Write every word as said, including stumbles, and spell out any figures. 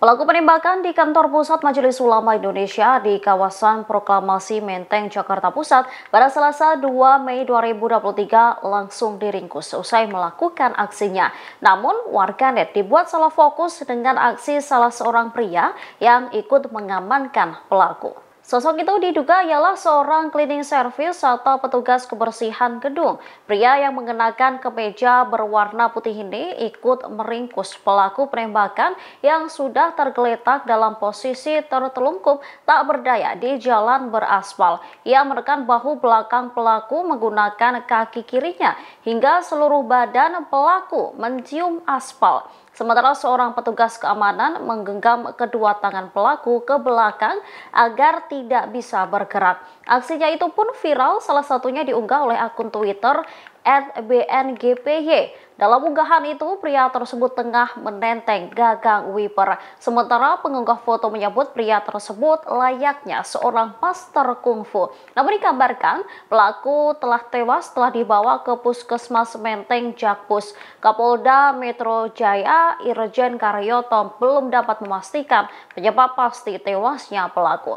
Pelaku penembakan di kantor pusat Majelis Ulama Indonesia di kawasan Proklamasi Menteng, Jakarta Pusat pada Selasa dua Mei dua ribu dua puluh tiga langsung diringkus usai melakukan aksinya. Namun warganet dibuat salah fokus dengan aksi salah seorang pria yang ikut mengamankan pelaku. Sosok itu diduga ialah seorang cleaning service atau petugas kebersihan gedung. Pria yang mengenakan kemeja berwarna putih ini ikut meringkus pelaku penembakan yang sudah tergeletak dalam posisi tertelungkup tak berdaya di jalan beraspal. Ia menekan bahu belakang pelaku menggunakan kaki kirinya hingga seluruh badan pelaku mencium aspal. Sementara seorang petugas keamanan menggenggam kedua tangan pelaku ke belakang agar tidak bisa bergerak. Aksinya itu pun viral, salah satunya diunggah oleh akun Twitter at b n g p y. Dalam unggahan itu, pria tersebut tengah menenteng gagang wiper. Sementara pengunggah foto menyebut pria tersebut layaknya seorang master kungfu. Namun dikabarkan, pelaku telah tewas setelah dibawa ke Puskesmas Menteng Jakpus. Kapolda Metro Jaya Irjen Karyoto belum dapat memastikan penyebab pasti tewasnya pelaku.